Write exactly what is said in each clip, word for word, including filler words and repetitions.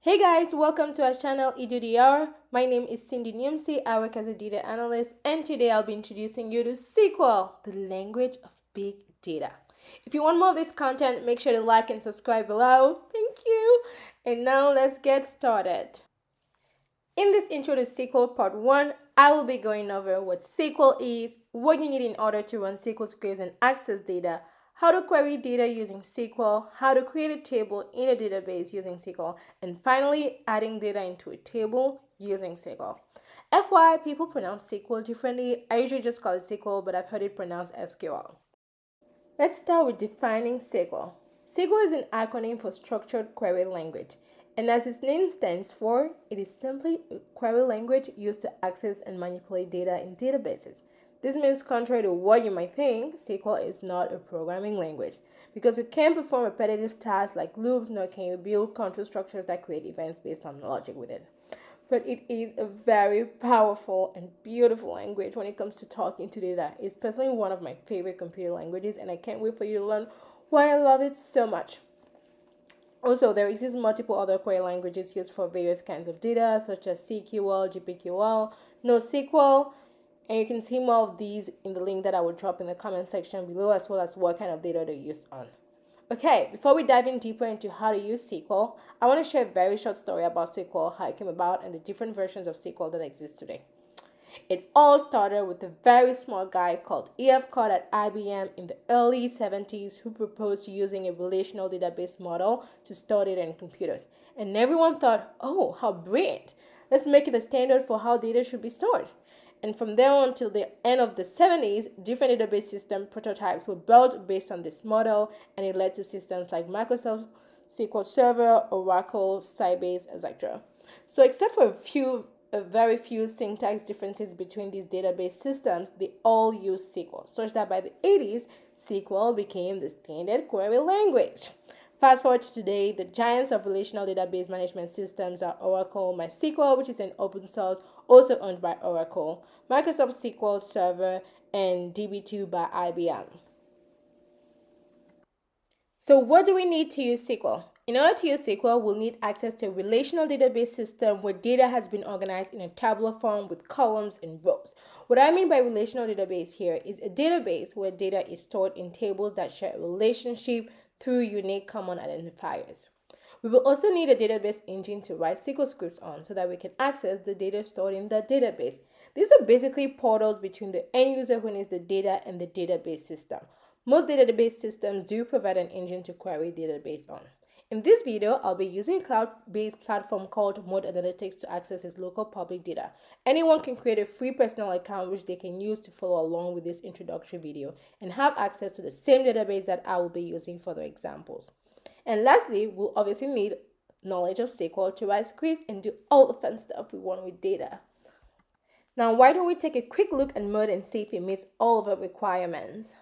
Hey guys, welcome to our channel EduUdr. My name is Cindy Nyoumsi. I work as a data analyst, and today I'll be introducing you to S Q L, the language of big data. If you want more of this content, make sure to like and subscribe below. Thank you. And now let's get started. In this intro to S Q L part one, I will be going over what S Q L is, what you need in order to run S Q L scripts and access data, how to query data using S Q L, how to create a table in a database using S Q L, and finally, adding data into a table using S Q L. F Y I, people pronounce S Q L differently. I usually just call it S Q L, but I've heard it pronounced S Q L. Let's start with defining S Q L. S Q L is an acronym for Structured Query Language, and as its name stands for, it is simply a query language used to access and manipulate data in databases. This means, contrary to what you might think, S Q L is not a programming language because you can't perform repetitive tasks like loops, nor can you build control structures that create events based on logic with it. But it is a very powerful and beautiful language when it comes to talking to data. It's personally one of my favorite computer languages, and I can't wait for you to learn why I love it so much. Also, there exist multiple other query languages used for various kinds of data, such as S Q L, G P Q L, NoSQL. And you can see more of these in the link that I will drop in the comment section below, as well as what kind of data to use on. Okay, before we dive in deeper into how to use S Q L, I want to share a very short story about S Q L, how it came about, and the different versions of S Q L that exist today. It all started with a very small guy called E F Codd at I B M in the early seventies who proposed using a relational database model to store data in computers. And everyone thought, oh, how brilliant. Let's make it a standard for how data should be stored. And from there on till the end of the seventies, different database system prototypes were built based on this model, and it led to systems like Microsoft S Q L Server, Oracle, Sybase, et cetera. So except for a few, a very few syntax differences between these database systems, they all use S Q L, such that by the eighties, S Q L became the standard query language. Fast forward to today, the giants of relational database management systems are Oracle, MySQL, which is an open source, also owned by Oracle, Microsoft S Q L Server, and D B two by I B M. So what do we need to use S Q L? In order to use S Q L, we'll need access to a relational database system where data has been organized in a tabular form with columns and rows. What I mean by relational database here is a database where data is stored in tables that share a relationship through unique common identifiers. We will also need a database engine to write S Q L scripts on so that we can access the data stored in the database. These are basically portals between the end user who needs the data and the database system. Most database systems do provide an engine to query database on. In this video, I'll be using a cloud-based platform called Mode Analytics to access its local public data. Anyone can create a free personal account which they can use to follow along with this introductory video and have access to the same database that I will be using for the examples. And lastly, we'll obviously need knowledge of S Q L to write scripts and do all the fun stuff we want with data. Now, why don't we take a quick look at Mode and see if it meets all of the requirements.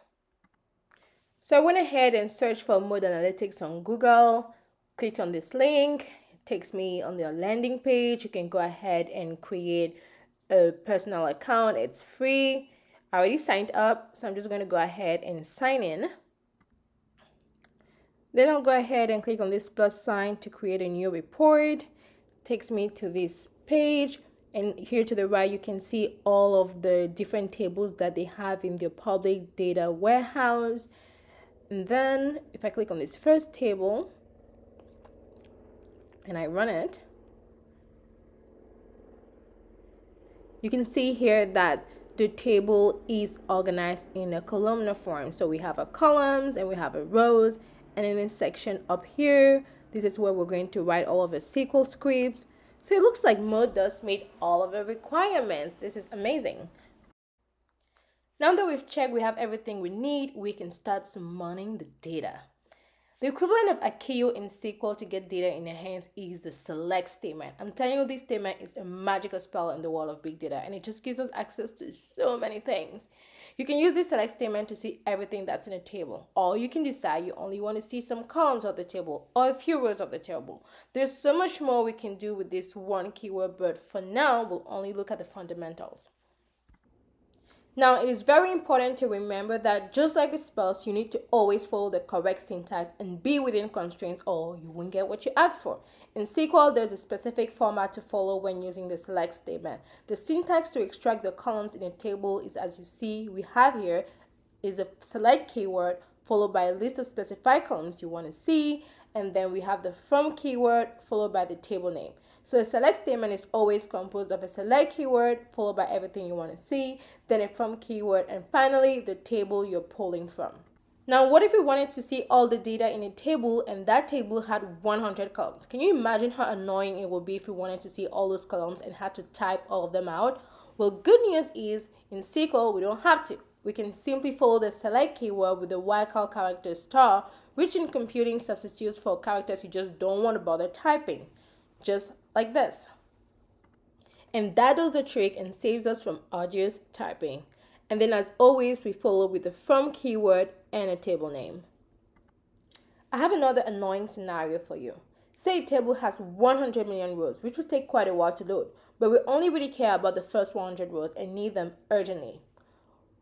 So I went ahead and searched for Mode Analytics on Google, clicked on this link, it takes me on their landing page. You can go ahead and create a personal account, it's free. I already signed up, so I'm just going to go ahead and sign in. Then I'll go ahead and click on this plus sign to create a new report. It takes me to this page. And here to the right, you can see all of the different tables that they have in their public data warehouse. And then if I click on this first table and I run it, you can see here that the table is organized in a columnar form. So we have our columns and we have our rows. And in this section up here, this is where we're going to write all of the S Q L scripts. So it looks like Mode does meet all of the requirements. This is amazing. Now that we've checked we have everything we need, we can start summoning the data. The equivalent of Akio in S Q L to get data in your hands is the select statement. I'm telling you, this statement is a magical spell in the world of big data, and it just gives us access to so many things. You can use this select statement to see everything that's in a table, or you can decide you only want to see some columns of the table or a few rows of the table. There's so much more we can do with this one keyword, but for now, we'll only look at the fundamentals. Now, it is very important to remember that just like with spells, you need to always follow the correct syntax and be within constraints or you won't get what you asked for. In S Q L, there's a specific format to follow when using the select statement. The syntax to extract the columns in a table is, as you see, we have here, is a select keyword followed by a list of specified columns you want to see, and then we have the from keyword followed by the table name. So a select statement is always composed of a select keyword followed by everything you want to see, then a from keyword, and finally the table you're pulling from. Now, what if we wanted to see all the data in a table and that table had one hundred columns? Can you imagine how annoying it would be if we wanted to see all those columns and had to type all of them out? Well, good news is in S Q L, we don't have to. We can simply follow the select keyword with the wildcard character star, which in computing substitutes for characters you just don't want to bother typing. Just like this. And that does the trick and saves us from arduous typing. And then, as always, we follow with the from keyword and a table name. I have another annoying scenario for you. Say a table has one hundred million rows, which would take quite a while to load, but we only really care about the first one hundred rows and need them urgently.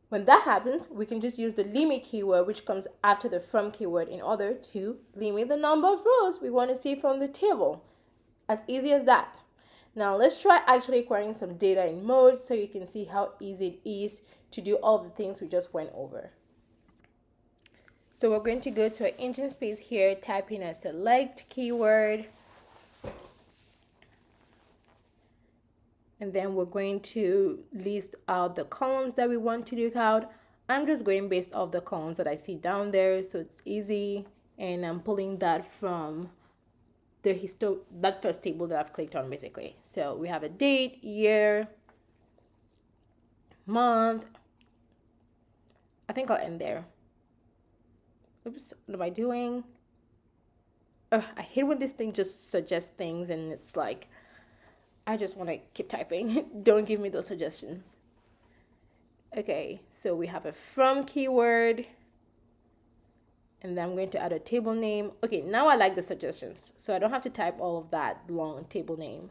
When that happens, we can just use the limit keyword, which comes after the from keyword, in order to limit the number of rows we want to see from the table. As easy as that. Now let's try actually querying some data in Mode so you can see how easy it is to do all the things we just went over. So we're going to go to our engine space here, type in a select keyword, and then we're going to list out the columns that we want to look out. I'm just going based off the columns that I see down there, so it's easy, and I'm pulling that from the histo that first table that I've clicked on, basically. So we have a date, year, month. I think I'll end there. Oops, what am I doing? Oh, I hate when this thing just suggests things and it's like, I just want to keep typing. Don't give me those suggestions. Okay, so we have a from keyword. And then I'm going to add a table name. Okay, now I like the suggestions. So I don't have to type all of that long table name.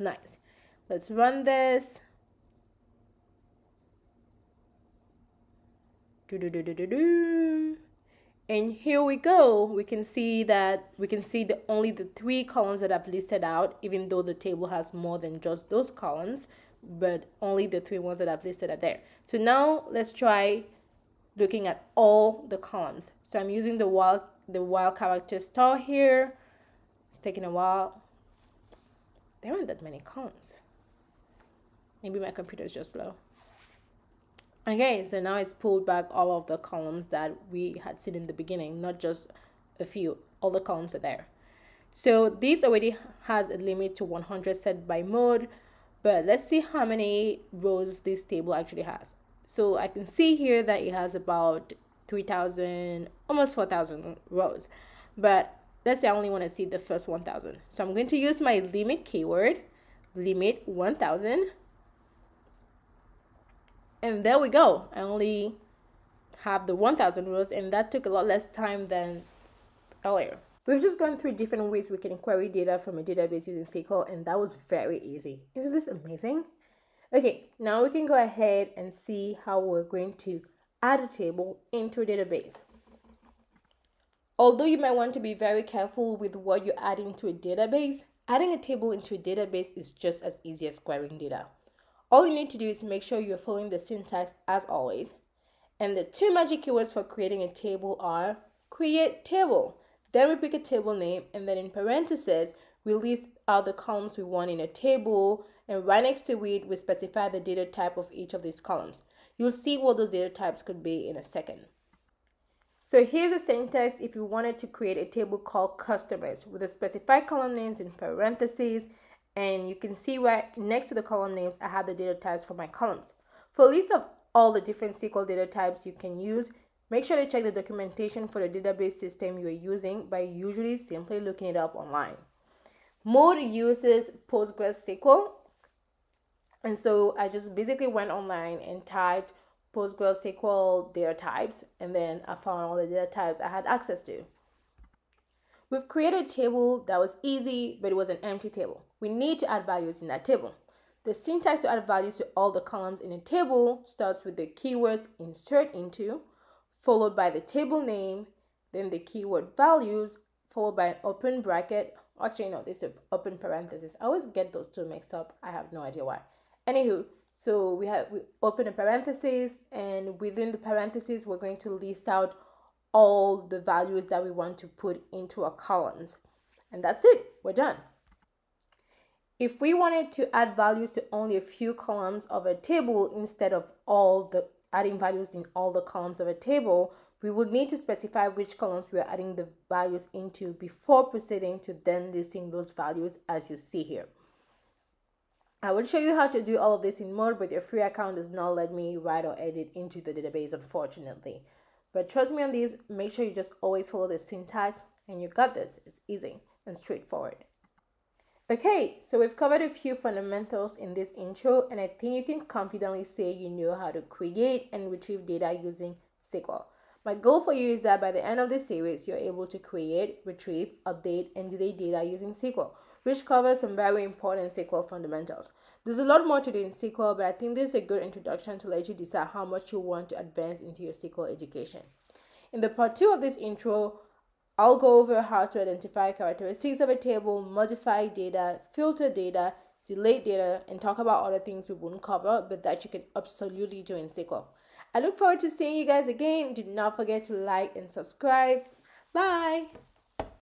Nice. Let's run this. Do, do, do, do, do, do. And here we go. We can see that we can see the only the three columns that I've listed out, even though the table has more than just those columns, but only the three ones that I've listed are there. So now let's try looking at all the columns. So I'm using the wild, the wild character star here. It's taking a while. There aren't that many columns. Maybe my computer is just slow. Okay, so now it's pulled back all of the columns that we had seen in the beginning, not just a few, all the columns are there. So this already has a limit to one hundred set by Mode, but let's see how many rows this table actually has. So I can see here that it has about three thousand, almost four thousand rows. But let's say I only want to see the first one thousand. So I'm going to use my limit keyword, limit one thousand. And there we go. I only have the one thousand rows, and that took a lot less time than earlier. We've just gone through different ways we can query data from a database using S Q L, and that was very easy. Isn't this amazing? Okay, now we can go ahead and see how we're going to add a table into a database. Although you might want to be very careful with what you're adding to a database, adding a table into a database is just as easy as querying data. All you need to do is make sure you're following the syntax as always. And the two magic keywords for creating a table are create table. Then we pick a table name, and then in parentheses, we list out the columns we want in a table, and right next to it, we specify the data type of each of these columns. You'll see what those data types could be in a second. So here's a syntax if you wanted to create a table called customers with the specified column names in parentheses, and you can see right next to the column names, I have the data types for my columns. For a list of all the different S Q L data types you can use, make sure to check the documentation for the database system you're using by usually simply looking it up online. Mode uses PostgreSQL. And so I just basically went online and typed PostgreSQL data types, and then I found all the data types I had access to. We've created a table that was easy, but it was an empty table. We need to add values in that table. The syntax to add values to all the columns in a table starts with the keywords insert into, followed by the table name, then the keyword values, followed by an open bracket. Actually, no, this is open parenthesis. I always get those two mixed up. I have no idea why. Anywho, so we have we open a parenthesis, and within the parenthesis, we're going to list out all the values that we want to put into our columns. And that's it. We're done. If we wanted to add values to only a few columns of a table instead of all the adding values in all the columns of a table, we would need to specify which columns we are adding the values into before proceeding to then listing those values as you see here. I will show you how to do all of this in Mode, but your free account does not let me write or edit into the database, unfortunately. But trust me on these, make sure you just always follow the syntax and you got this. It's easy and straightforward. Okay, so we've covered a few fundamentals in this intro, and I think you can confidently say you know how to create and retrieve data using S Q L. My goal for you is that by the end of this series, you're able to create, retrieve, update, and delete data using S Q L, which covers some very important S Q L fundamentals. There's a lot more to do in S Q L, but I think this is a good introduction to let you decide how much you want to advance into your S Q L education. In the part two of this intro, I'll go over how to identify characteristics of a table, modify data, filter data, delete data, and talk about other things we won't cover, but that you can absolutely do in S Q L. I look forward to seeing you guys again. Do not forget to like and subscribe. Bye!